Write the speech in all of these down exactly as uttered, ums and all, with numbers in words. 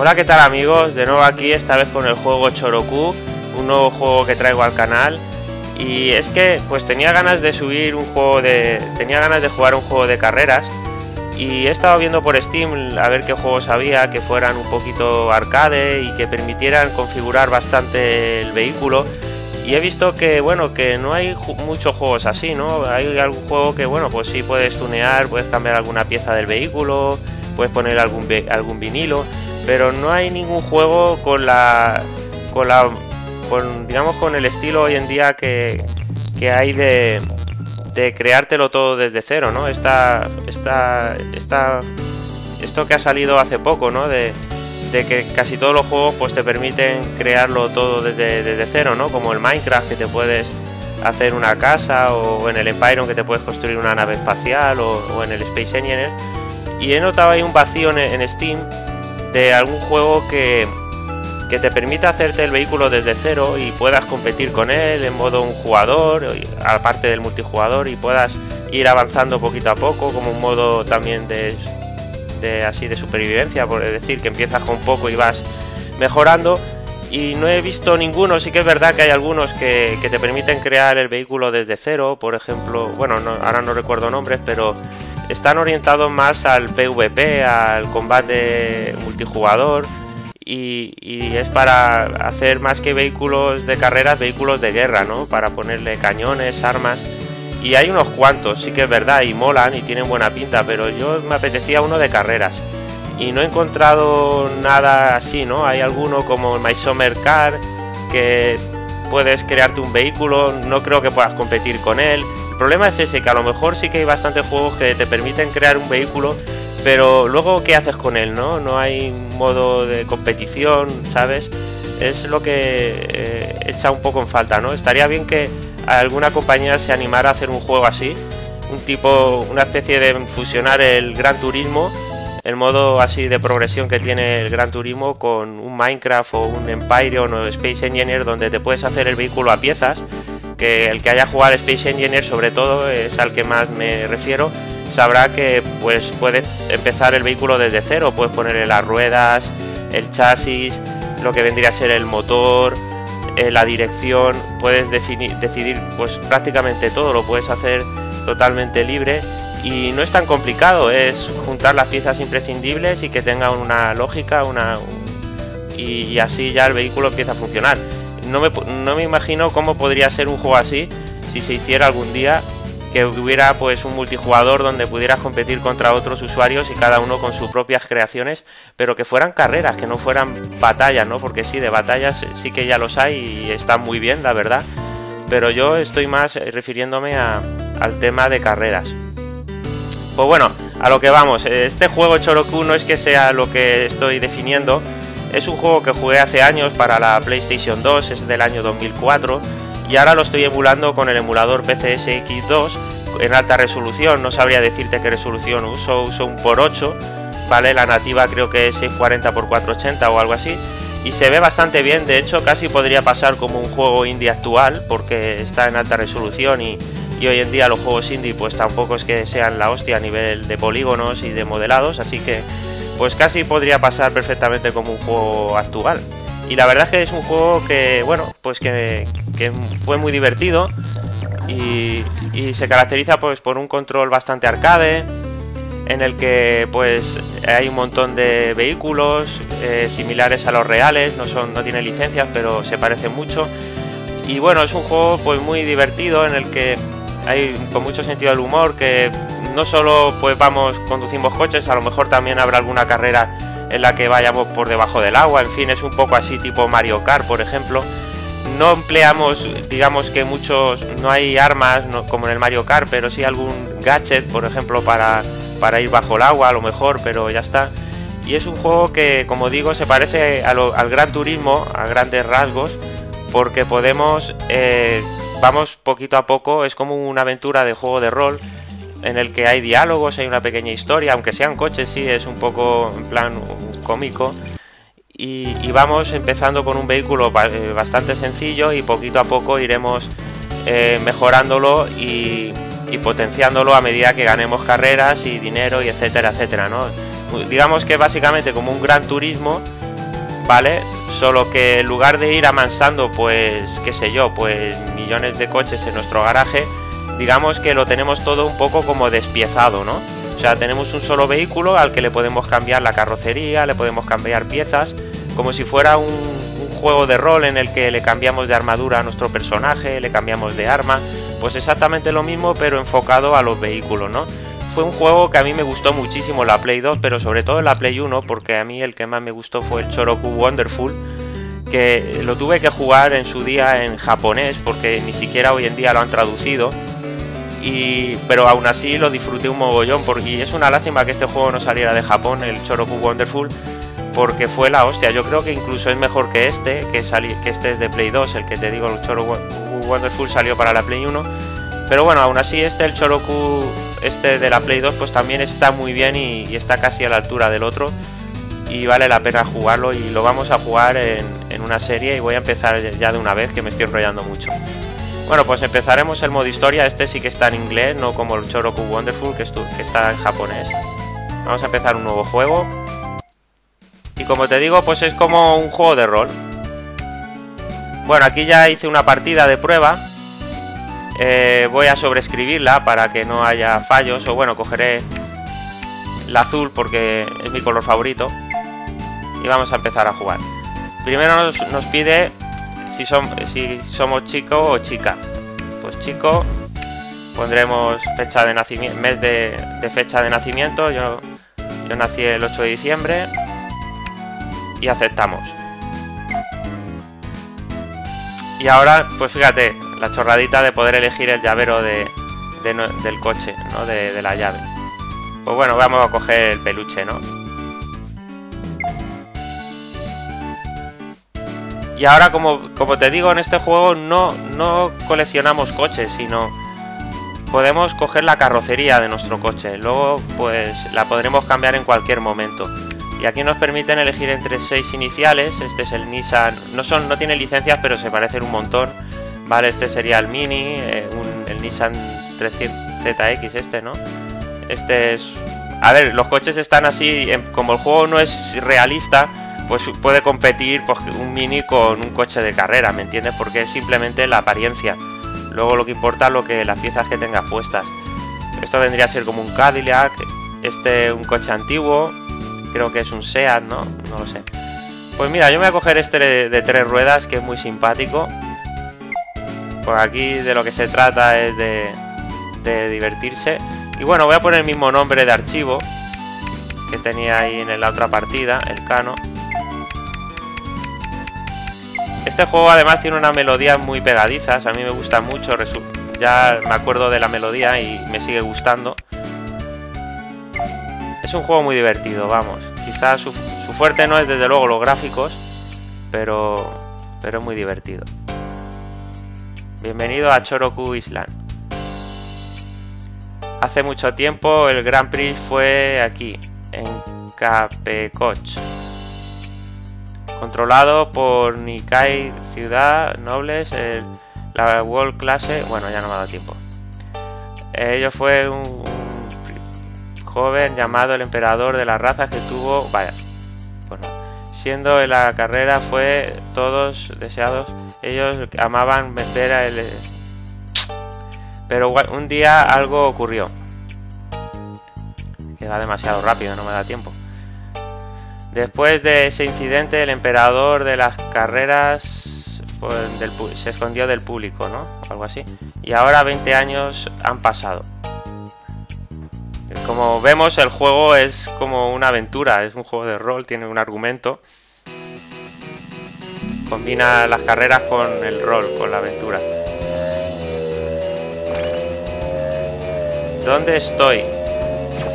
Hola, ¿qué tal amigos? De nuevo aquí, esta vez con el juego Choro Q, un nuevo juego que traigo al canal. Y es que pues tenía ganas de subir un juego de... tenía ganas de jugar un juego de carreras. Y he estado viendo por Steam a ver qué juegos había que fueran un poquito arcade y que permitieran configurar bastante el vehículo. Y he visto que, bueno, que no hay ju muchos juegos así, ¿no? Hay algún juego que, bueno, pues sí puedes tunear, puedes cambiar alguna pieza del vehículo, puedes poner algún, algún vinilo, pero no hay ningún juego con la... con la... con, digamos, con el estilo hoy en día que, que hay de... de creártelo todo desde cero, ¿no? Esta, esta, esta, esto que ha salido hace poco, ¿no? De, de que casi todos los juegos pues te permiten crearlo todo desde, desde cero, ¿no? Como el Minecraft, que te puedes hacer una casa, o en el Empire, que te puedes construir una nave espacial, o, o en el Space Engineers. Y he notado ahí un vacío en, en Steam de algún juego que, que te permita hacerte el vehículo desde cero y puedas competir con él en modo un jugador, aparte del multijugador, y puedas ir avanzando poquito a poco, como un modo también de, de así de supervivencia, por decir, que empiezas con poco y vas mejorando. Y no he visto ninguno. Sí que es verdad que hay algunos que, que te permiten crear el vehículo desde cero, por ejemplo, bueno, no, ahora no recuerdo nombres, pero están orientados más al P V P, al combate multijugador. Y, y es para hacer más que vehículos de carreras, vehículos de guerra, ¿no? Para ponerle cañones, armas. Y hay unos cuantos, sí que es verdad, y molan y tienen buena pinta, pero yo me apetecía uno de carreras. Y no he encontrado nada así, ¿no? Hay alguno como My Summer Car, que puedes crearte un vehículo, no creo que puedas competir con él. El problema es ese, que a lo mejor sí que hay bastantes juegos que te permiten crear un vehículo, pero luego qué haces con él, ¿no? No hay modo de competición, ¿sabes? Es lo que eh, echa un poco en falta, ¿no? Estaría bien que alguna compañía se animara a hacer un juego así, un tipo, una especie de fusionar el Gran Turismo, el modo así de progresión que tiene el Gran Turismo, con un Minecraft o un Empire o un Space Engineer, donde te puedes hacer el vehículo a piezas. Que el que haya jugado al Space Engineer, sobre todo, es al que más me refiero, sabrá que pues puedes empezar el vehículo desde cero, puedes ponerle las ruedas, el chasis, lo que vendría a ser el motor, eh, la dirección, puedes definir, decidir pues prácticamente todo, lo puedes hacer totalmente libre y no es tan complicado, es juntar las piezas imprescindibles y que tengan una lógica, una un, y, y así ya el vehículo empieza a funcionar. No me, no me imagino cómo podría ser un juego así si se hiciera algún día, que hubiera pues un multijugador donde pudieras competir contra otros usuarios y cada uno con sus propias creaciones, pero que fueran carreras, que no fueran batallas, ¿no? Porque sí, de batallas sí que ya los hay y están muy bien, la verdad, pero yo estoy más refiriéndome a, al tema de carreras. Pues bueno, a lo que vamos, este juego Choro Q no es que sea lo que estoy definiendo, es un juego que jugué hace años para la PlayStation dos, es del año dos mil cuatro, y ahora lo estoy emulando con el emulador P C S X dos en alta resolución. No sabría decirte qué resolución uso, uso un por ocho, ¿vale? La nativa creo que es seiscientos cuarenta por cuatrocientos ochenta o algo así, y se ve bastante bien. De hecho, casi podría pasar como un juego indie actual, porque está en alta resolución y, y hoy en día los juegos indie pues tampoco es que sean la hostia a nivel de polígonos y de modelados, así que pues casi podría pasar perfectamente como un juego actual. Y la verdad es que es un juego que, bueno, pues que, que fue muy divertido y, y se caracteriza pues por un control bastante arcade, en el que pues hay un montón de vehículos eh, similares a los reales, no son, no tienen licencias, pero se parecen mucho. Y bueno, es un juego pues muy divertido, en el que hay con mucho sentido del humor, que no solo pues vamos, conducimos coches, a lo mejor también habrá alguna carrera en la que vayamos por debajo del agua, en fin, es un poco así tipo Mario Kart, por ejemplo. No empleamos, digamos que muchos, no hay armas no, como en el Mario Kart, pero sí algún gadget, por ejemplo, para, para ir bajo el agua a lo mejor, pero ya está. Y es un juego que, como digo, se parece a lo, al Gran Turismo, a grandes rasgos, porque podemos, eh, vamos poquito a poco, es como una aventura de juego de rol, en el que hay diálogos, hay una pequeña historia, aunque sean coches, sí, es un poco en plan cómico. Y, y vamos empezando con un vehículo bastante sencillo y poquito a poco iremos eh, mejorándolo y, y potenciándolo a medida que ganemos carreras y dinero y etcétera, etcétera, ¿no? Digamos que básicamente como un Gran Turismo, ¿vale? Solo que en lugar de ir amansando, pues, qué sé yo, pues millones de coches en nuestro garaje, digamos que lo tenemos todo un poco como despiezado, ¿no? O sea, tenemos un solo vehículo al que le podemos cambiar la carrocería, le podemos cambiar piezas, como si fuera un, un juego de rol en el que le cambiamos de armadura a nuestro personaje, le cambiamos de arma, pues exactamente lo mismo pero enfocado a los vehículos, ¿no? Fue un juego que a mí me gustó muchísimo la Play dos, pero sobre todo la Play uno, porque a mí el que más me gustó fue el Choro Q Wonderful, que lo tuve que jugar en su día en japonés, porque ni siquiera hoy en día lo han traducido, y... pero aún así lo disfruté un mogollón, porque... y es una lástima que este juego no saliera de Japón, el Choro Q Wonderful, porque fue la hostia. Yo creo que incluso es mejor que este, que, sali... que este es de Play dos, el que te digo, el Choro Q Wonderful salió para la Play uno, pero bueno, aún así este, el Choro Q... este de la Play dos, pues también está muy bien y, y está casi a la altura del otro y vale la pena jugarlo, y lo vamos a jugar en, en una serie, y voy a empezar ya de una vez que me estoy enrollando mucho. Bueno, pues empezaremos el modo historia. Este sí que está en inglés, no como el Choro Q Wonderful que, que está en japonés. Vamos a empezar un nuevo juego y, como te digo, pues es como un juego de rol. Bueno, aquí ya hice una partida de prueba. Eh, voy a sobreescribirla para que no haya fallos, o bueno, cogeré la azul porque es mi color favorito y vamos a empezar a jugar. Primero nos, nos pide si, son, si somos chico o chica. Pues chico, pondremos fecha de nacimiento, mes de, de fecha de nacimiento. Yo, yo nací el ocho de diciembre y aceptamos. Y ahora, pues fíjate, la chorradita de poder elegir el llavero de, de, del coche, ¿no? De, de la llave. Pues bueno, vamos a coger el peluche, ¿no? Y ahora, como, como te digo, en este juego no, no coleccionamos coches, sino podemos coger la carrocería de nuestro coche. Luego, pues la podremos cambiar en cualquier momento. Y aquí nos permiten elegir entre seis iniciales. Este es el Nissan. No, son, no tiene licencias, pero se parecen un montón. Vale, este sería el Mini, eh, un, el Nissan trescientos Z X este, ¿no? Este es... A ver, los coches están así, eh, como el juego no es realista, pues puede competir, pues, un Mini con un coche de carrera, ¿me entiendes? Porque es simplemente la apariencia. Luego lo que importa es lo que, las piezas que tengas puestas. Esto vendría a ser como un Cadillac, este un coche antiguo, creo que es un Seat, ¿no? No lo sé. Pues mira, yo me voy a coger este de, de tres ruedas, que es muy simpático. Pues aquí de lo que se trata es de, de divertirse. Y bueno, voy a poner el mismo nombre de archivo que tenía ahí en la otra partida, el Cano. Este juego además tiene unas melodías muy pegadizas, a mí me gusta mucho, ya me acuerdo de la melodía y me sigue gustando. Es un juego muy divertido, vamos. Quizás su, su fuerte no es desde luego los gráficos, pero, pero es muy divertido. Bienvenido a Choro Q Island. Hace mucho tiempo el Grand Prix fue aquí, en Capecotch, controlado por Nikkei Ciudad Nobles, el, la World Clase. Bueno, ya no me ha dado tiempo. Ello fue un, un joven llamado el emperador de las razas que tuvo... Vaya, pues no. Siendo en la carrera fue todos deseados, ellos amaban vencer a él. Pero un día algo ocurrió. Que va demasiado rápido, no me da tiempo. Después de ese incidente, el emperador de las carreras pues, del, se escondió del público, ¿no? Algo así. Y ahora veinte años han pasado. Como vemos, el juego es como una aventura, es un juego de rol, tiene un argumento. Combina las carreras con el rol, con la aventura. ¿Dónde estoy?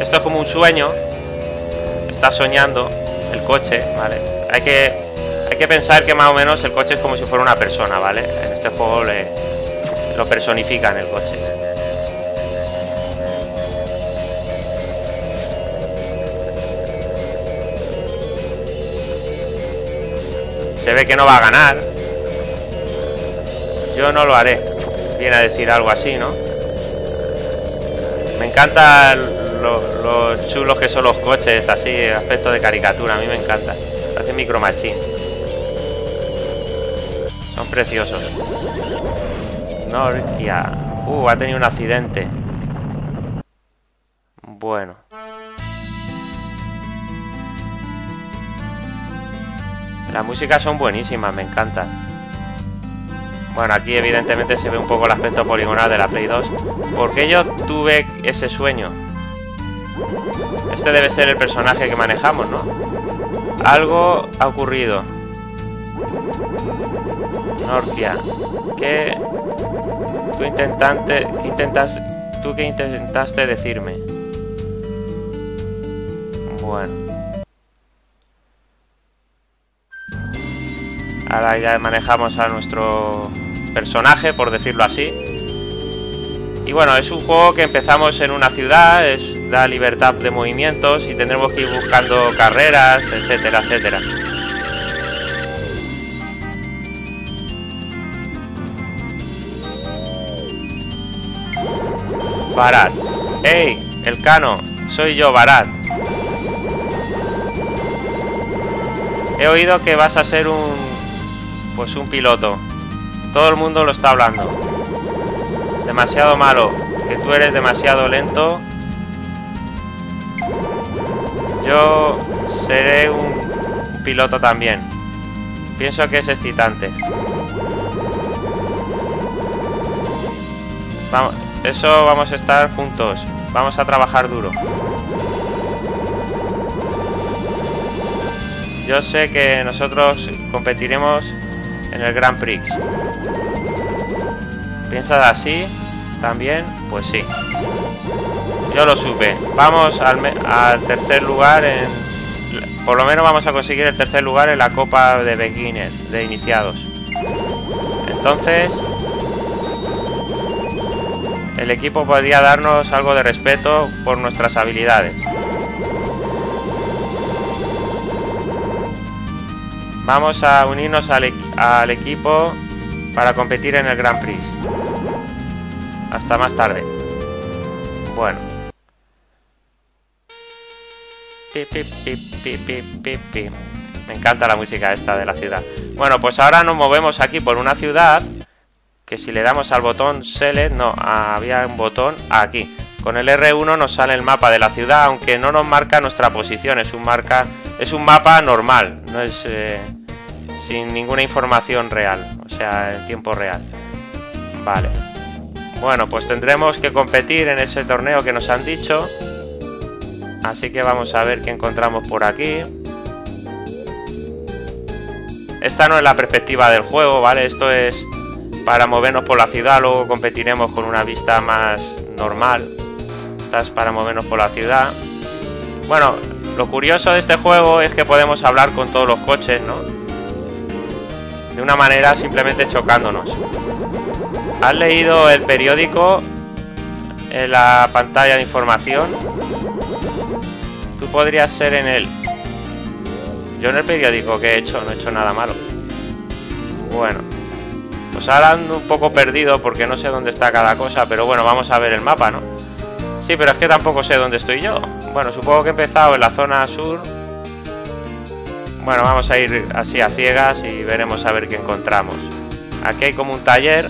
Esto es como un sueño. Estás soñando el coche, ¿vale? Hay que, hay que pensar que más o menos el coche es como si fuera una persona, ¿vale? En este juego le, lo personifican el coche. Se ve que no va a ganar. Yo no lo haré. Viene a decir algo así, ¿no? Me encantan los, los chulos que son los coches, así, aspecto de caricatura. A mí me encanta. Hace Micro Machine. Son preciosos. Norcia. Uh, ha tenido un accidente. Bueno. Las músicas son buenísimas, me encanta. Bueno, aquí evidentemente se ve un poco el aspecto poligonal de la Play dos. Porque yo tuve ese sueño. Este debe ser el personaje que manejamos, ¿no? Algo ha ocurrido. Norcia, ¿qué tú intentante, qué intentas, tú qué intentaste decirme? Bueno. Ahora ya manejamos a nuestro personaje, por decirlo así. Y bueno, es un juego que empezamos en una ciudad, es, da libertad de movimientos y tendremos que ir buscando carreras, etcétera, etcétera. Barat. ¡Ey! El Cano. Soy yo, Barat. He oído que vas a ser un... pues un piloto. Todo el mundo lo está hablando. Demasiado malo. Que tú eres demasiado lento. Yo seré un piloto también. Pienso que es excitante. Vamos... Eso, vamos a estar juntos. Vamos a trabajar duro. Yo sé que nosotros competiremos en el Grand Prix. ¿Piensas así también? Pues sí. Yo lo supe. Vamos al, al tercer lugar en... Por lo menos vamos a conseguir el tercer lugar en la Copa de Beginners, de iniciados. Entonces... el equipo podría darnos algo de respeto por nuestras habilidades. Vamos a unirnos al, e al equipo para competir en el Grand Prix. Hasta más tarde. Bueno. Pi, pi, pi, pi, pi, pi, pi. Me encanta la música esta de la ciudad. Bueno, pues ahora nos movemos aquí por una ciudad... que si le damos al botón Select, no, había un botón aquí. Con el erre uno nos sale el mapa de la ciudad, aunque no nos marca nuestra posición, es un, marca, es un mapa normal, no es eh, sin ninguna información real, o sea, en tiempo real. Vale. Bueno, pues tendremos que competir en ese torneo que nos han dicho. Así que vamos a ver qué encontramos por aquí. Esta no es la perspectiva del juego, ¿vale? Esto es... para movernos por la ciudad, luego competiremos con una vista más normal. Estás para movernos por la ciudad. Bueno, lo curioso de este juego es que podemos hablar con todos los coches, ¿no? De una manera simplemente chocándonos. ¿Has leído el periódico en la pantalla de información? Tú podrías ser en él. Yo en el periódico, ¿qué he hecho? No he hecho nada malo. Bueno. Pues ahora ando un poco perdido porque no sé dónde está cada cosa, pero bueno, vamos a ver el mapa, ¿no? Sí, pero es que tampoco sé dónde estoy yo. Bueno, supongo que he empezado en la zona sur. Bueno, vamos a ir así a ciegas y veremos a ver qué encontramos. Aquí hay como un taller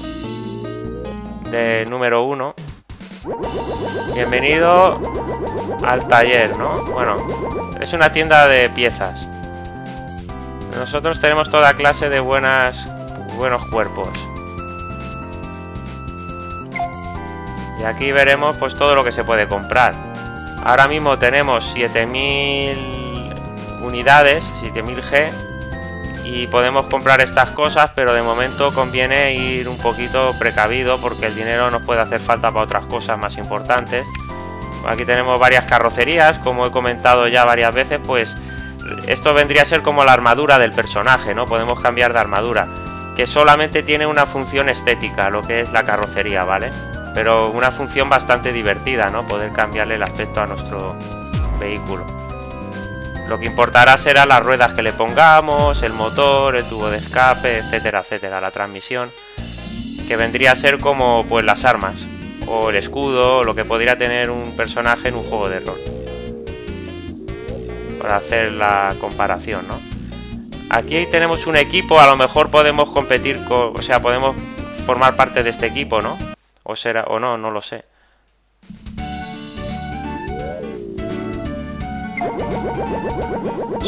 de número uno. Bienvenido al taller, ¿no? Bueno, es una tienda de piezas. Nosotros tenemos toda clase de buenas... buenos cuerpos. Y aquí veremos pues todo lo que se puede comprar. Ahora mismo tenemos siete mil unidades, siete mil G, y podemos comprar estas cosas, pero de momento conviene ir un poquito precavido porque el dinero nos puede hacer falta para otras cosas más importantes. Aquí tenemos varias carrocerías, como he comentado ya varias veces, pues esto vendría a ser como la armadura del personaje, ¿no? Podemos cambiar de armadura, que solamente tiene una función estética, lo que es la carrocería, ¿vale? Pero una función bastante divertida, ¿no? Poder cambiarle el aspecto a nuestro vehículo. Lo que importará será las ruedas que le pongamos, el motor, el tubo de escape, etcétera, etcétera, la transmisión, que vendría a ser como pues las armas, o el escudo, o lo que podría tener un personaje en un juego de rol. Para hacer la comparación, ¿no? Aquí tenemos un equipo, a lo mejor podemos competir con... O sea, podemos formar parte de este equipo, ¿no? O será... O no, no lo sé.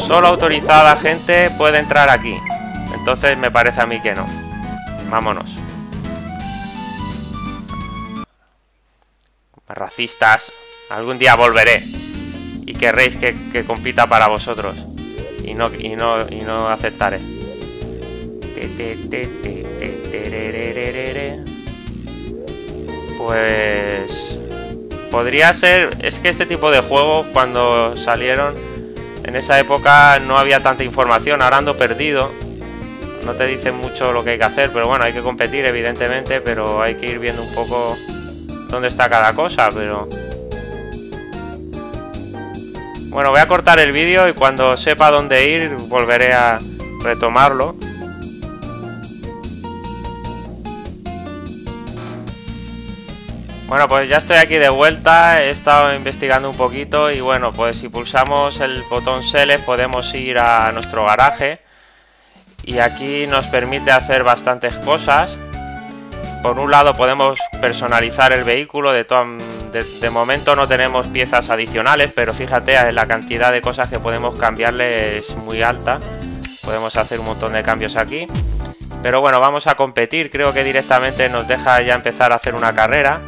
Solo autorizada gente puede entrar aquí. Entonces me parece a mí que no. Vámonos. Racistas. Algún día volveré. Y querréis que, que compita para vosotros. Y no, y no, y no aceptaré. Pues... podría ser... Es que este tipo de juegos cuando salieron en esa época no había tanta información. Ahora ando perdido. No te dicen mucho lo que hay que hacer. Pero bueno, hay que competir evidentemente. Pero hay que ir viendo un poco dónde está cada cosa. Pero... bueno, voy a cortar el vídeo y cuando sepa dónde ir volveré a retomarlo. Bueno, pues ya estoy aquí de vuelta, he estado investigando un poquito y bueno, pues si pulsamos el botón Select podemos ir a nuestro garaje y aquí nos permite hacer bastantes cosas. Por un lado podemos personalizar el vehículo, de, de, de momento no tenemos piezas adicionales, pero fíjate, la cantidad de cosas que podemos cambiarle es muy alta. Podemos hacer un montón de cambios aquí. Pero bueno, vamos a competir, creo que directamente nos deja ya empezar a hacer una carrera.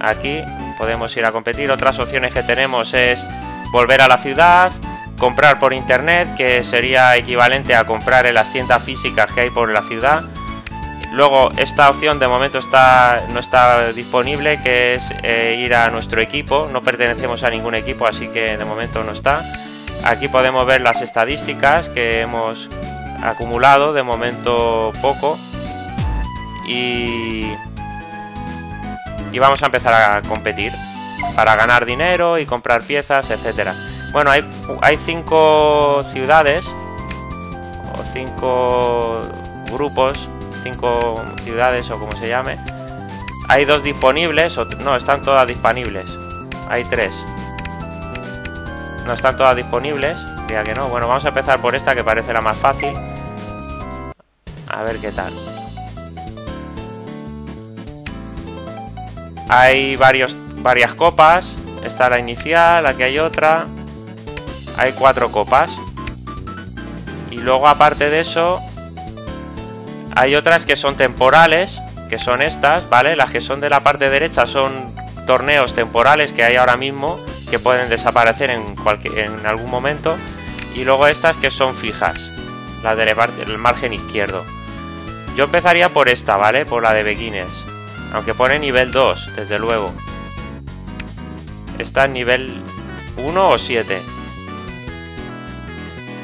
Aquí podemos ir a competir. Otras opciones que tenemos es volver a la ciudad, comprar por internet, que sería equivalente a comprar en las tiendas físicas que hay por la ciudad. Luego esta opción de momento está, no está disponible, que es eh, ir a nuestro equipo. No pertenecemos a ningún equipo, así que de momento no está. Aquí podemos ver las estadísticas que hemos acumulado, de momento poco. Y... y vamos a empezar a competir para ganar dinero y comprar piezas, etcétera. Bueno, hay, hay cinco ciudades o cinco grupos, cinco ciudades o como se llame. Hay dos disponibles, o, no, están todas disponibles. Hay tres. No están todas disponibles, diría que no. Bueno, vamos a empezar por esta que parece la más fácil. A ver qué tal. Hay varios, varias copas. Está la inicial, aquí hay otra. Hay cuatro copas. Y luego aparte de eso, hay otras que son temporales, que son estas, ¿vale? Las que son de la parte derecha son torneos temporales que hay ahora mismo, que pueden desaparecer en, cualquier, en algún momento. Y luego estas que son fijas, las del margen izquierdo. Yo empezaría por esta, ¿vale? Por la de beginners. Aunque pone nivel dos, desde luego. ¿Está en nivel uno o siete?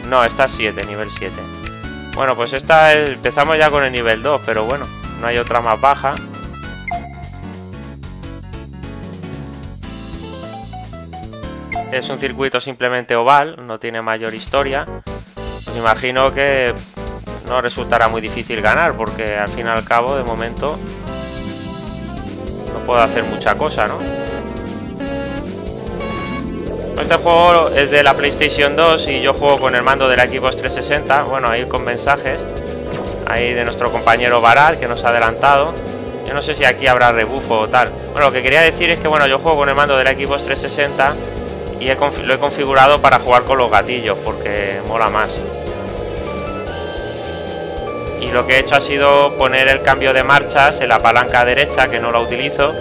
No, está siete, nivel siete. Bueno, pues esta es, empezamos ya con el nivel dos, pero bueno, no hay otra más baja. Es un circuito simplemente oval, no tiene mayor historia. Pues imagino que no resultará muy difícil ganar, porque al fin y al cabo, de momento... puedo hacer mucha cosa, ¿no? Este juego es de la PlayStation dos y yo juego con el mando de la Xbox trescientos sesenta. Bueno, ahí con mensajes. Ahí de nuestro compañero Baral, que nos ha adelantado. Yo no sé si aquí habrá rebufo o tal. Bueno, lo que quería decir es que, bueno, yo juego con el mando de la Xbox trescientos sesenta y he lo he configurado para jugar con los gatillos, porque mola más. Y lo que he hecho ha sido poner el cambio de marchas en la palanca derecha, que no la utilizo.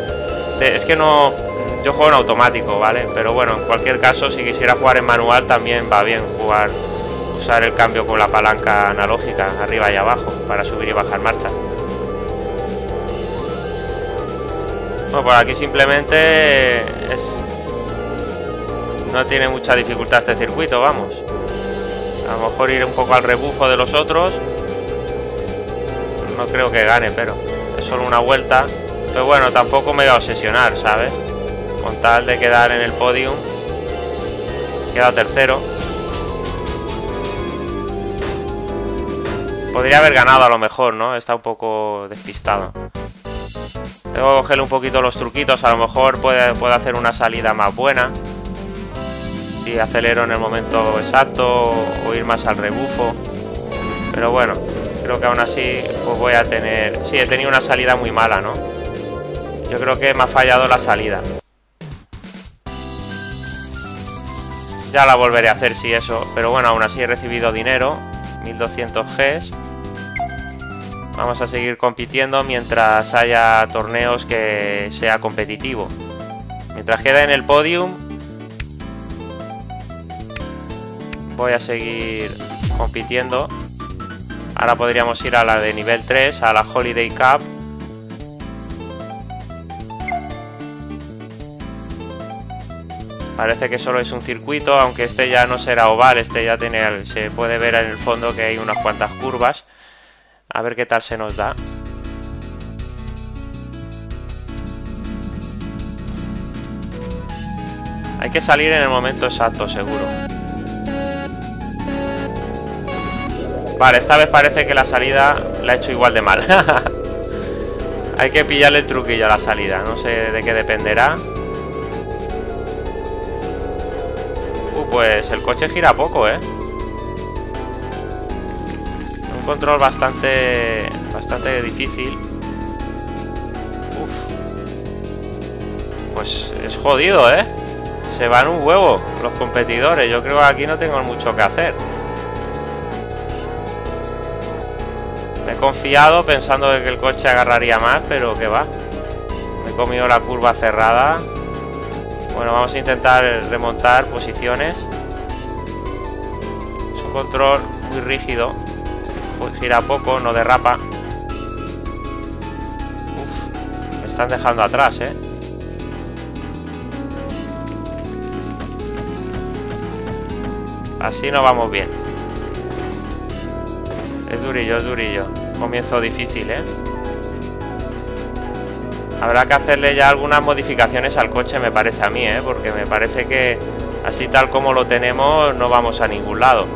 Es que no... yo juego en automático, ¿vale? Pero bueno, en cualquier caso, si quisiera jugar en manual también va bien jugar... usar el cambio con la palanca analógica, arriba y abajo, para subir y bajar marchas. Bueno, por aquí simplemente es... no tiene mucha dificultad este circuito, vamos. A lo mejor ir un poco al rebufo de los otros. No creo que gane, pero es solo una vuelta. Pero bueno, tampoco me voy a obsesionar, ¿sabes? Con tal de quedar en el podium. Queda tercero. Podría haber ganado a lo mejor, ¿no? Está un poco despistado. Tengo que cogerle un poquito los truquitos. A lo mejor puede, puede hacer una salida más buena. Si acelero en el momento exacto o ir más al rebufo. Pero bueno, creo que aún así pues voy a tener... Sí, he tenido una salida muy mala, ¿no? Yo creo que me ha fallado la salida. Ya la volveré a hacer, sí, eso. Pero bueno, aún así he recibido dinero. mil doscientos Gs. Vamos a seguir compitiendo mientras haya torneos que sea competitivo. Mientras quede en el podium, voy a seguir compitiendo. Ahora podríamos ir a la de nivel tres, a la Holiday Cup. Parece que solo es un circuito, aunque este ya no será oval, este ya tiene, se puede ver en el fondo que hay unas cuantas curvas. A ver qué tal se nos da. Hay que salir en el momento exacto, seguro. Vale, esta vez parece que la salida la he hecho igual de mal. Hay que pillarle el truquillo a la salida, no sé de qué dependerá. Uh, pues el coche gira poco, ¿eh? Un control bastante, bastante difícil. Uf. Pues es jodido, ¿eh? Se van un huevo los competidores. Yo creo que aquí no tengo mucho que hacer. Me he confiado pensando de que el coche agarraría más, pero que va. Me he comido la curva cerrada. Bueno, vamos a intentar remontar posiciones. Es un control muy rígido. Gira poco, no derrapa. Uf, me están dejando atrás, ¿eh? Así no vamos bien. Es durillo, es durillo. Comienzo difícil, ¿eh? Habrá que hacerle ya algunas modificaciones al coche, me parece a mí, ¿eh? Porque me parece que así tal como lo tenemos no vamos a ningún lado.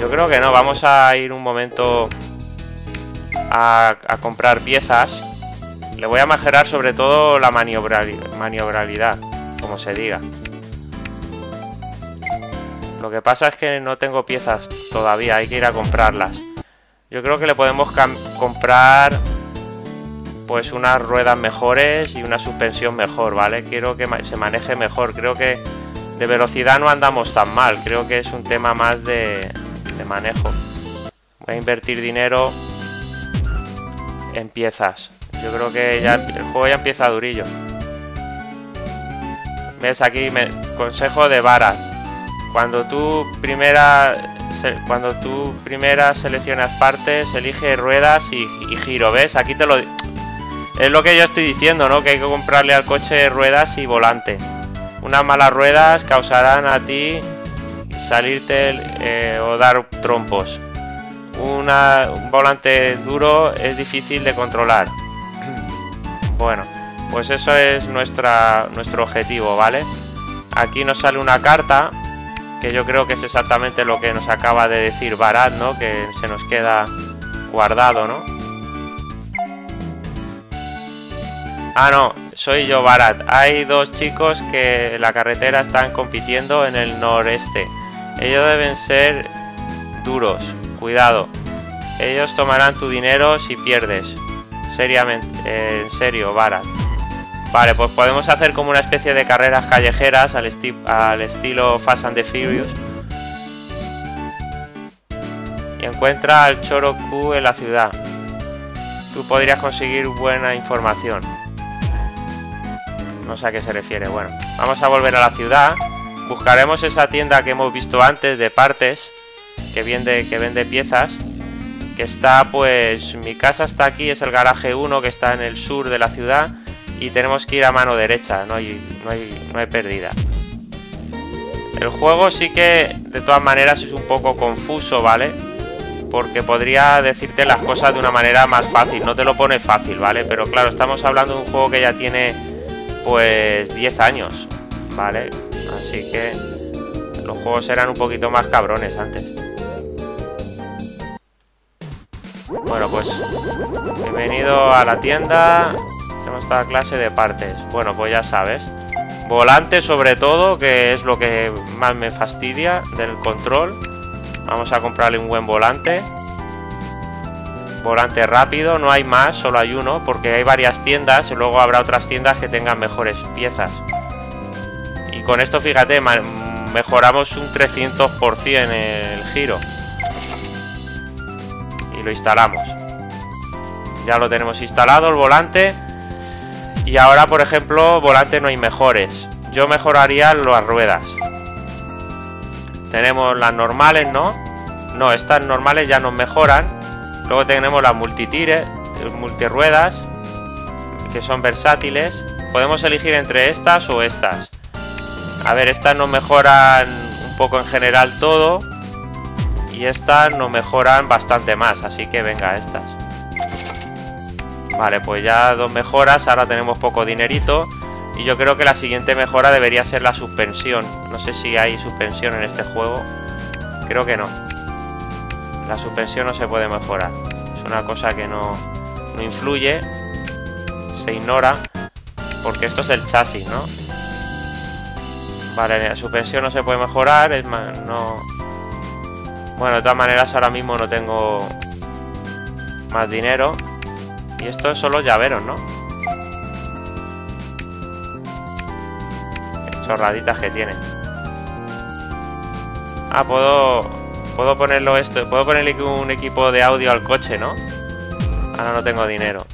Yo creo que no. Vamos a ir un momento a, a comprar piezas. Le voy a mejorar sobre todo la maniobralidad, como se diga. Lo que pasa es que no tengo piezas todavía, hay que ir a comprarlas. Yo creo que le podemos comprar pues unas ruedas mejores y una suspensión mejor, ¿vale? Quiero que se maneje mejor. Creo que de velocidad no andamos tan mal. Creo que es un tema más de, de manejo. Voy a invertir dinero en piezas. Yo creo que ya el juego ya empieza durillo. ¿Ves? Aquí me consejo de varas. Cuando tú primera cuando tú primera seleccionas partes, elige ruedas y, y giro, ¿ves? Aquí te lo es lo que yo estoy diciendo, ¿no? Que hay que comprarle al coche ruedas y volante. Unas malas ruedas causarán a ti salirte eh, o dar trompos. Una, un volante duro es difícil de controlar. Bueno, pues eso es nuestra nuestro objetivo, ¿vale? Aquí nos sale una carta, que yo creo que es exactamente lo que nos acaba de decir Barat, ¿no? Que se nos queda guardado, ¿no? Ah, no, soy yo, Barat. Hay dos chicos que en la carretera están compitiendo en el noreste. Ellos deben ser duros. Cuidado. Ellos tomarán tu dinero si pierdes. Seriamente, eh, en serio, Barat. Vale, pues podemos hacer como una especie de carreras callejeras al, esti al estilo Fast and the Furious. Y encuentra al Choro Q en la ciudad. Tú podrías conseguir buena información. No sé a qué se refiere. Bueno, vamos a volver a la ciudad. Buscaremos esa tienda que hemos visto antes de partes, que vende, que vende piezas. Que está, pues, mi casa está aquí, es el garaje uno que está en el sur de la ciudad. Y tenemos que ir a mano derecha, no hay, no hay, no hay pérdida. El juego sí que, de todas maneras, es un poco confuso, ¿vale? Porque podría decirte las cosas de una manera más fácil, no te lo pone fácil, ¿vale? Pero claro, estamos hablando de un juego que ya tiene, pues, diez años, ¿vale? Así que los juegos eran un poquito más cabrones antes. Bueno, pues, bienvenido a la tienda. Tenemos esta clase de partes. Bueno, pues ya sabes. Volante sobre todo, que es lo que más me fastidia del control. Vamos a comprarle un buen volante. Volante rápido, no hay más, solo hay uno, porque hay varias tiendas y luego habrá otras tiendas que tengan mejores piezas. Y con esto, fíjate, mejoramos un trescientos por ciento el giro. Y lo instalamos. Ya lo tenemos instalado, el volante. Y ahora, por ejemplo, volante no hay mejores. Yo mejoraría las ruedas. Tenemos las normales, ¿no? No, estas normales ya nos mejoran. Luego tenemos las multitires, multirruedas, que son versátiles. Podemos elegir entre estas o estas. A ver, estas nos mejoran un poco en general todo. Y estas nos mejoran bastante más. Así que venga, estas. Vale, pues ya dos mejoras. Ahora tenemos poco dinerito. Y yo creo que la siguiente mejora debería ser la suspensión. No sé si hay suspensión en este juego. Creo que no. La suspensión no se puede mejorar. Es una cosa que no, no influye. Se ignora. Porque esto es el chasis, ¿no? Vale, la suspensión no se puede mejorar. Es más, no... Bueno, de todas maneras ahora mismo no tengo más dinero. Y esto son los llaveros, ¿no? Chorraditas que tiene. Ah, puedo puedo ponerlo esto, puedo ponerle un equipo de audio al coche, ¿no? Ahora no tengo dinero.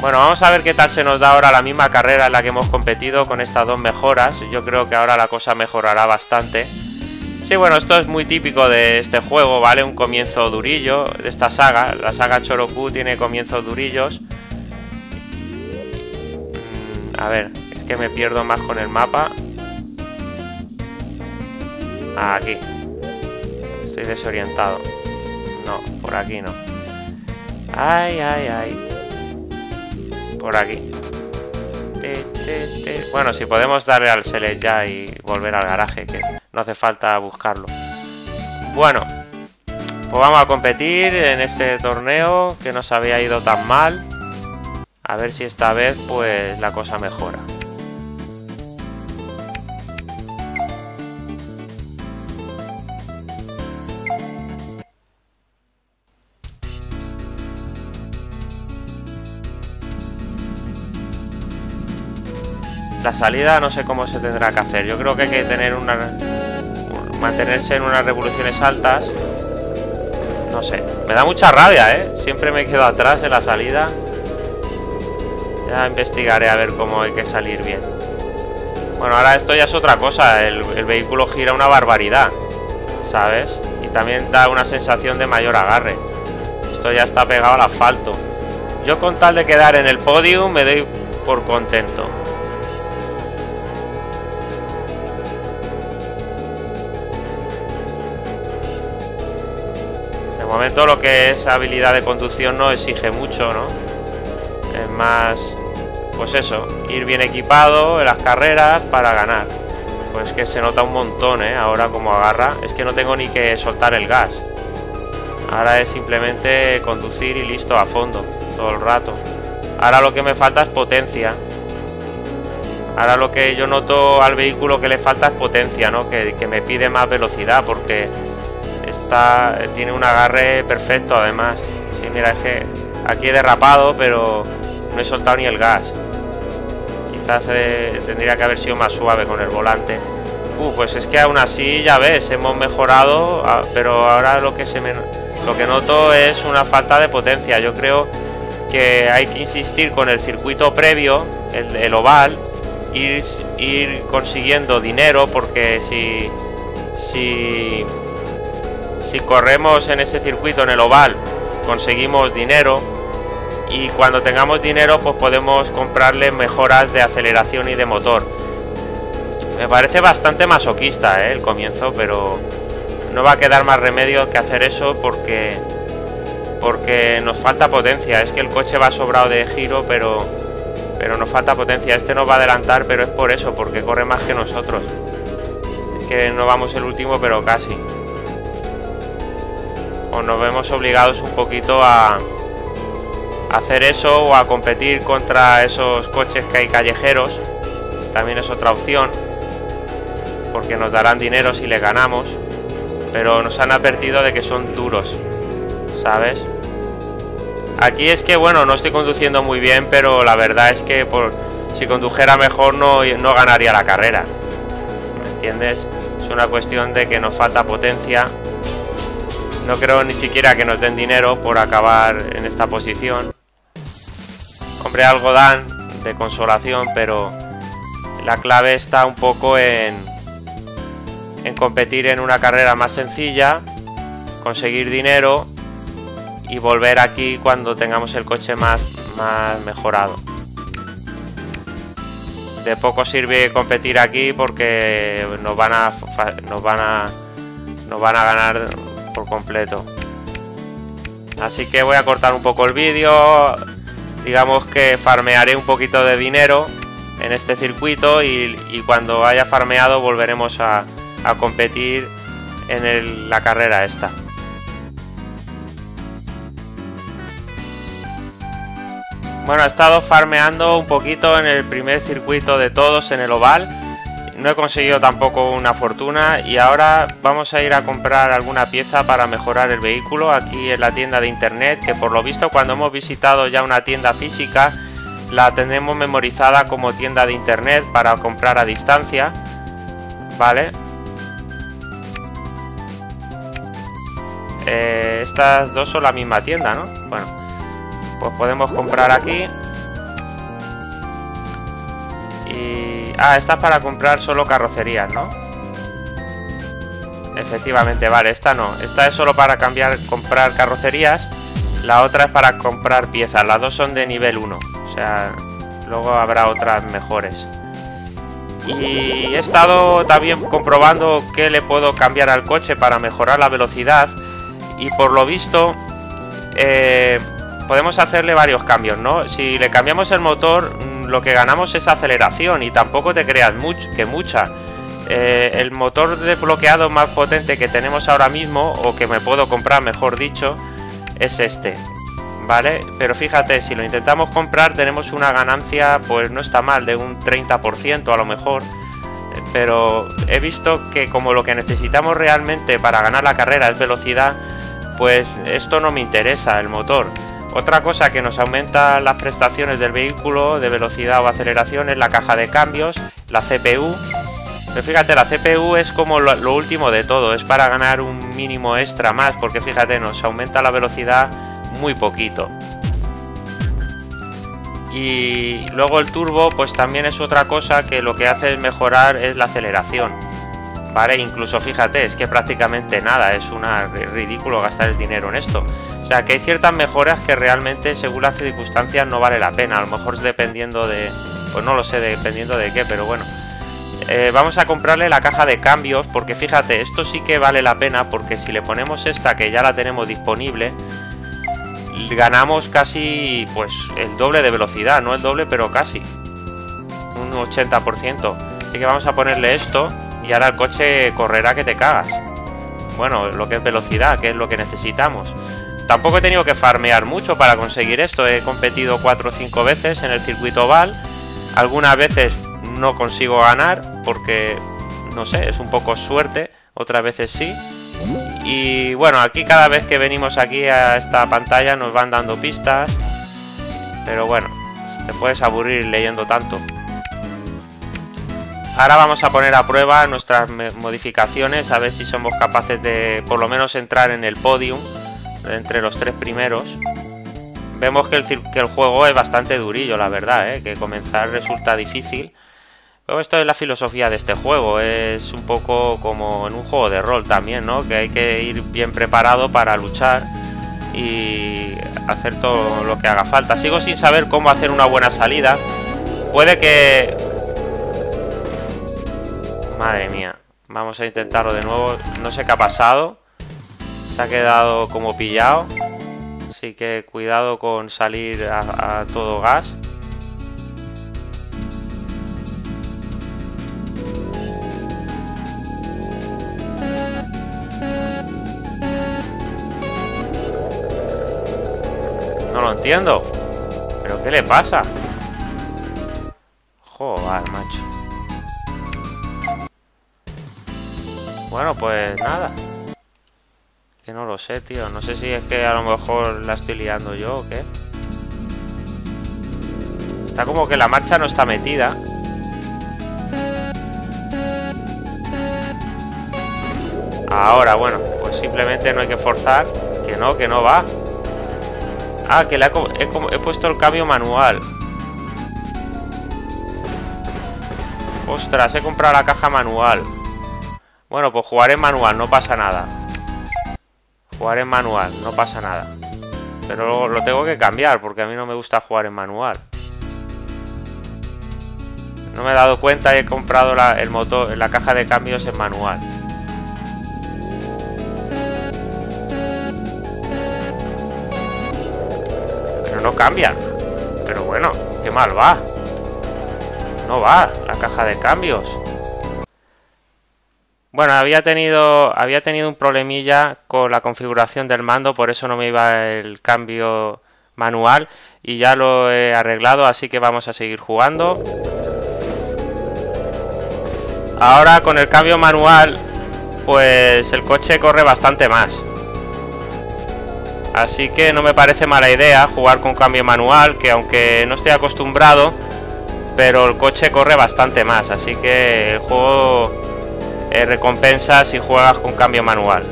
Bueno, vamos a ver qué tal se nos da ahora la misma carrera en la que hemos competido con estas dos mejoras. Yo creo que ahora la cosa mejorará bastante. Sí, bueno, esto es muy típico de este juego, ¿vale? Un comienzo durillo de esta saga. La saga Choro Q tiene comienzos durillos. A ver, es que me pierdo más con el mapa. Aquí. Estoy desorientado. No, por aquí no. Ay, ay, ay. Por aquí. Te, te, te. Bueno, si podemos darle al select ya y volver al garaje, que no hace falta buscarlo. Bueno, pues vamos a competir en este torneo que nos había ido tan mal. A ver si esta vez pues la cosa mejora. La salida no sé cómo se tendrá que hacer. Yo creo que hay que tener una mantenerse en unas revoluciones altas. No sé. Me da mucha rabia, ¿eh? Siempre me quedo atrás de la salida. Ya investigaré a ver cómo hay que salir bien. Bueno, ahora esto ya es otra cosa. El, el vehículo gira una barbaridad, ¿sabes? Y también da una sensación de mayor agarre. Esto ya está pegado al asfalto. Yo con tal de quedar en el podio me doy por contento. De momento lo que es habilidad de conducción no exige mucho, ¿no? Es más... Pues eso, ir bien equipado en las carreras para ganar. Pues que se nota un montón, ¿eh? Ahora como agarra. Es que no tengo ni que soltar el gas. Ahora es simplemente conducir y listo, a fondo, todo el rato. Ahora lo que me falta es potencia. Ahora lo que yo noto al vehículo que le falta es potencia, ¿no? Que, que me pide más velocidad porque está, tiene un agarre perfecto además. Sí, mira, es que aquí he derrapado, pero no he soltado ni el gas. Quizás eh, tendría que haber sido más suave con el volante. Uh, pues es que aún así, ya ves, hemos mejorado, pero ahora lo que se me, lo que noto es una falta de potencia. Yo creo que hay que insistir con el circuito previo, el, el oval, ir, ir consiguiendo dinero, porque si, si, si corremos en ese circuito, en el oval, conseguimos dinero. Y cuando tengamos dinero, pues podemos comprarle mejoras de aceleración y de motor. Me parece bastante masoquista, ¿eh?, el comienzo, pero no va a quedar más remedio que hacer eso porque, porque nos falta potencia. Es que el coche va sobrado de giro, pero, pero nos falta potencia. Este nos va a adelantar, pero es por eso, porque corre más que nosotros. Es que no vamos el último, pero casi. O nos vemos obligados un poquito a... hacer eso o a competir contra esos coches que hay callejeros. También es otra opción, porque nos darán dinero si les ganamos. pero nos han advertido de que son duros, ¿sabes? Aquí es que, bueno, no estoy conduciendo muy bien, pero la verdad es que por, si condujera mejor no, no ganaría la carrera, ¿me entiendes? Es una cuestión de que nos falta potencia. No creo ni siquiera que nos den dinero por acabar en esta posición. Hombre, algo dan de consolación, pero la clave está un poco en, en competir en una carrera más sencilla, conseguir dinero y volver aquí cuando tengamos el coche más, más mejorado. De poco sirve competir aquí porque nos van a, nos van a, nos van a ganar por completo. Así que voy a cortar un poco el vídeo. Digamos que farmearé un poquito de dinero en este circuito y, y cuando haya farmeado volveremos a, a competir en el, la carrera esta. Bueno, he estado farmeando un poquito en el primer circuito de todos, en el oval. No he conseguido tampoco una fortuna y ahora vamos a ir a comprar alguna pieza para mejorar el vehículo aquí en la tienda de internet, que por lo visto cuando hemos visitado ya una tienda física la tenemos memorizada como tienda de internet para comprar a distancia, ¿vale? Eh, estas dos son la misma tienda, ¿no? Bueno, pues podemos comprar aquí. Y... ah, esta es para comprar solo carrocerías, ¿no? Efectivamente, vale, esta no. Esta es solo para cambiar, comprar carrocerías. La otra es para comprar piezas. Las dos son de nivel uno. O sea, luego habrá otras mejores. Y he estado también comprobando qué le puedo cambiar al coche para mejorar la velocidad. Y por lo visto... Eh, podemos hacerle varios cambios, ¿no? Si le cambiamos el motor, lo que ganamos es aceleración y tampoco te creas mucho, que mucha. Eh, el motor desbloqueado más potente que tenemos ahora mismo, o que me puedo comprar, mejor dicho, es este, ¿vale? Pero fíjate, si lo intentamos comprar tenemos una ganancia, pues no está mal, de un treinta por ciento a lo mejor. Pero he visto que como lo que necesitamos realmente para ganar la carrera es velocidad, pues esto no me interesa, el motor. Otra cosa que nos aumenta las prestaciones del vehículo de velocidad o aceleración es la caja de cambios, la C P U. Pero fíjate, la C P U es como lo, lo último de todo, es para ganar un mínimo extra más, porque fíjate, nos aumenta la velocidad muy poquito. Y luego el turbo, pues también es otra cosa que lo que hace es mejorar es la aceleración. Vale, incluso fíjate, es que prácticamente nada, es una ridículo gastar el dinero en esto. O sea, que hay ciertas mejoras que realmente según las circunstancias no vale la pena, a lo mejor dependiendo de, pues no lo sé, dependiendo de qué, pero bueno. Eh, vamos a comprarle la caja de cambios porque fíjate, esto sí que vale la pena porque si le ponemos esta que ya la tenemos disponible, ganamos casi pues el doble de velocidad, no el doble, pero casi, un ochenta por ciento. Así que vamos a ponerle esto. Y ahora el coche correrá que te cagas. Bueno, lo que es velocidad, que es lo que necesitamos. Tampoco he tenido que farmear mucho para conseguir esto. He competido cuatro o cinco veces en el circuito oval. Algunas veces no consigo ganar porque, no sé, es un poco suerte. Otras veces sí. Y bueno, aquí cada vez que venimos aquí a esta pantalla nos van dando pistas. Pero bueno, te puedes aburrir leyendo tanto. Ahora vamos a poner a prueba nuestras modificaciones, a ver si somos capaces de por lo menos entrar en el podium, entre los tres primeros. Vemos que el, que el juego es bastante durillo, la verdad, ¿eh? Que comenzar resulta difícil. Pero esto es la filosofía de este juego, es un poco como en un juego de rol también, ¿no? Que hay que ir bien preparado para luchar y hacer todo lo que haga falta. Sigo sin saber cómo hacer una buena salida. Puede que... Madre mía, vamos a intentarlo de nuevo. No sé qué ha pasado. Se ha quedado como pillado. Así que cuidado con salir a, a todo gas. No lo entiendo. ¿Pero qué le pasa? Joder, macho. Bueno, pues nada, Que no lo sé, tío. No sé si es que a lo mejor la estoy liando yo o qué. Está como que la marcha no está metida. Ahora, bueno, pues simplemente no hay que forzar. Que no, que no va. Ah, que le ha, he, he puesto el cambio manual. Ostras, he comprado la caja manual. Bueno, pues jugaré en manual, no pasa nada. Jugar en manual, no pasa nada. Pero lo, lo tengo que cambiar, porque a mí no me gusta jugar en manual. No me he dado cuenta y he comprado la, el motor, la caja de cambios en manual. Pero no cambian. Pero bueno, qué mal va. No va la caja de cambios. Bueno, había tenido había tenido un problemilla con la configuración del mando, por eso no me iba el cambio manual y ya lo he arreglado, así que vamos a seguir jugando. Ahora con el cambio manual, pues el coche corre bastante más. Así que no me parece mala idea jugar con cambio manual, que aunque no estoy acostumbrado, pero el coche corre bastante más, así que el juego eh, recompensa si juegas con cambio manual.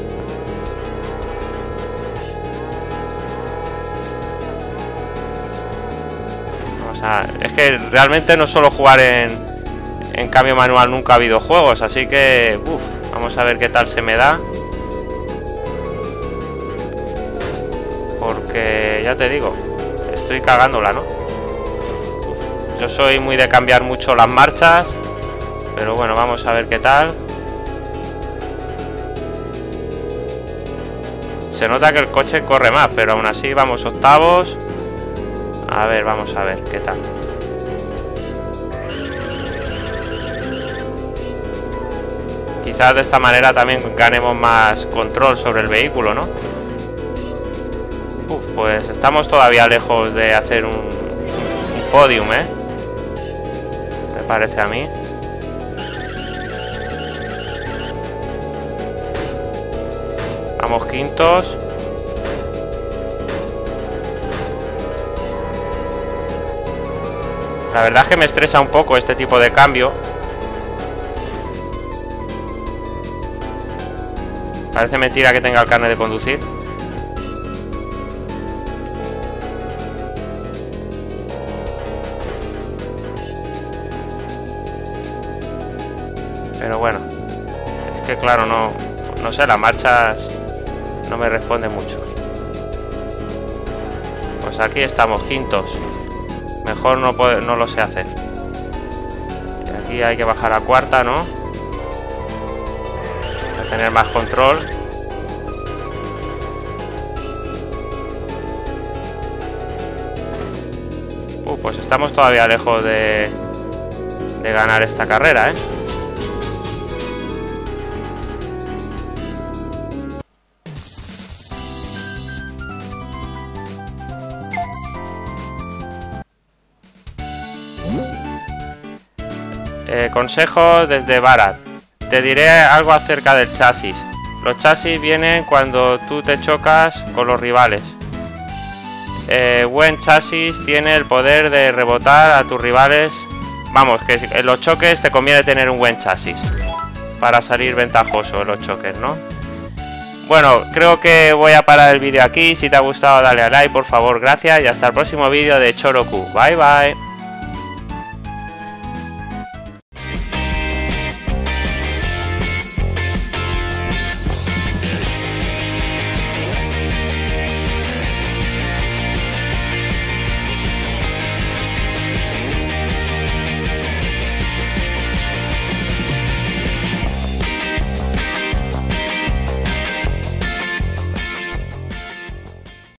O sea, es que realmente no suelo jugar en, en cambio manual nunca a videojuegos, así que uf, vamos a ver qué tal se me da. Porque ya te digo, estoy cagándola, ¿no? Yo soy muy de cambiar mucho las marchas, pero bueno, vamos a ver qué tal. Se nota que el coche corre más, pero aún así vamos octavos. A ver, vamos a ver qué tal. Quizás de esta manera también ganemos más control sobre el vehículo, ¿no? Uf, pues estamos todavía lejos de hacer un, un podium, ¿eh? Parece a mí. Vamos quintos. La verdad es que me estresa un poco este tipo de cambio. Parece mentira que tenga el carnet de conducir. Pero bueno, es que claro, no, no sé, las marchas no me responden mucho. Pues aquí estamos, quintos. Mejor no, puede, no lo sé hacer. Y aquí hay que bajar a cuarta, ¿no? Para tener más control. Uh, pues estamos todavía lejos de, de ganar esta carrera, ¿eh? Eh, consejo desde Barat. Te diré algo acerca del chasis. Los chasis vienen cuando tú te chocas con los rivales. Eh, buen chasis tiene el poder de rebotar a tus rivales. Vamos, que en los choques te conviene tener un buen chasis para salir ventajoso en los choques, ¿no? Bueno, creo que voy a parar el vídeo aquí. Si te ha gustado, dale a like, por favor, gracias. Y hasta el próximo vídeo de Choro Q. Bye, bye.